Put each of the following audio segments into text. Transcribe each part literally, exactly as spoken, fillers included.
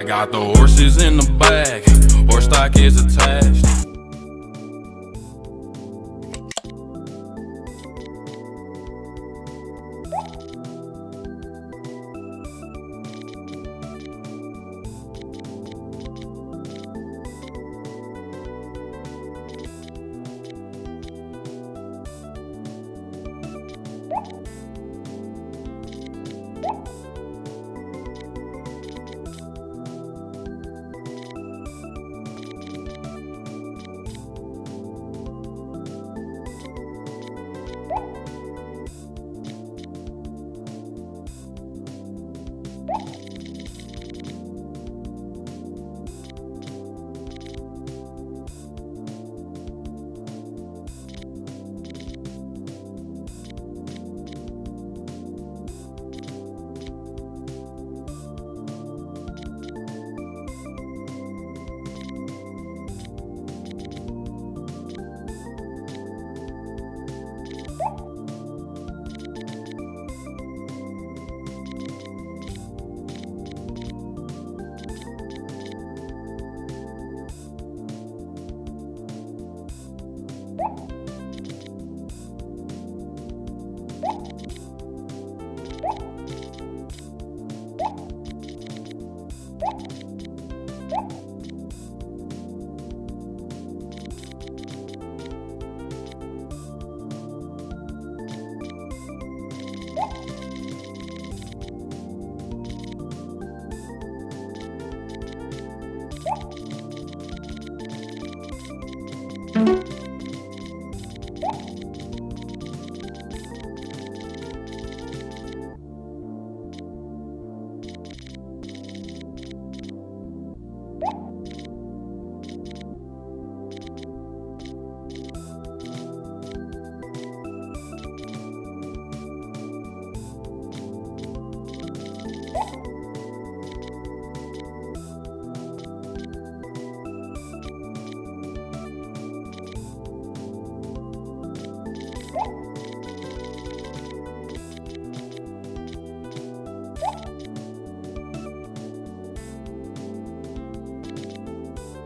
I got the horses in the back, horse stock is attached.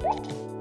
What?